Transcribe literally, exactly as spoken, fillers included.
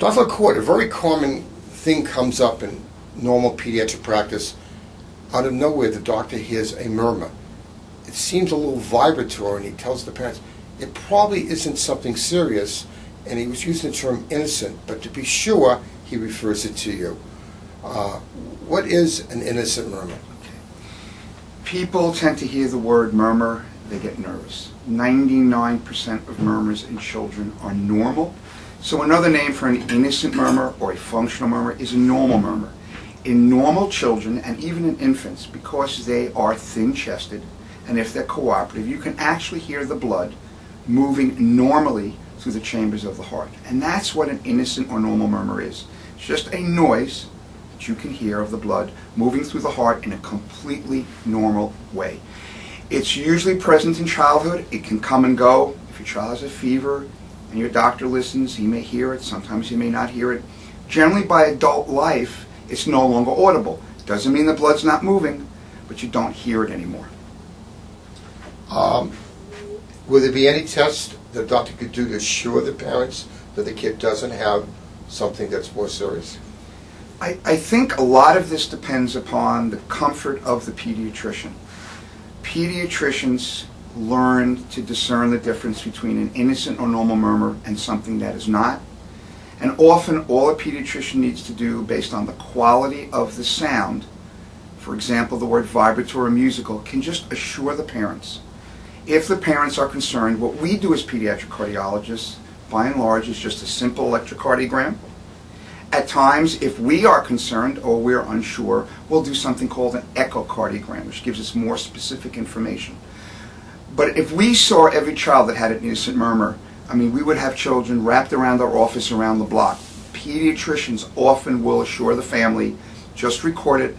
Doctor Court, a very common thing comes up in normal pediatric practice. Out of nowhere, the doctor hears a murmur. It seems a little vibratory, and he tells the parents, it probably isn't something serious, and he was using the term innocent, but to be sure, he refers it to you. Uh, what is an innocent murmur? Okay. People tend to hear the word murmur, they get nervous. ninety-nine percent of murmurs in children are normal. So another name for an innocent murmur or a functional murmur is a normal murmur. In normal children, and even in infants, because they are thin-chested, and if they're cooperative, you can actually hear the blood moving normally through the chambers of the heart. And that's what an innocent or normal murmur is. It's just a noise that you can hear of the blood moving through the heart in a completely normal way. It's usually present in childhood. It can come and go. If your child has a fever and your doctor listens, he may hear it. Sometimes he may not hear it. Generally, by adult life, it's no longer audible. Doesn't mean the blood's not moving, but you don't hear it anymore. Um, Will there be any test the doctor could do to assure the parents that the kid doesn't have something that's more serious? I, I think a lot of this depends upon the comfort of the pediatrician. Pediatricians learn to discern the difference between an innocent or normal murmur and something that is not. And often all a pediatrician needs to do based on the quality of the sound, for example, the word vibratory or musical, can just assure the parents. If the parents are concerned, what we do as pediatric cardiologists, by and large, is just a simple electrocardiogram. At times, if we are concerned or we're unsure, we'll do something called an echocardiogram, which gives us more specific information. But if we saw every child that had an innocent murmur, I mean, we would have children wrapped around our office around the block. Pediatricians often will assure the family, just record it,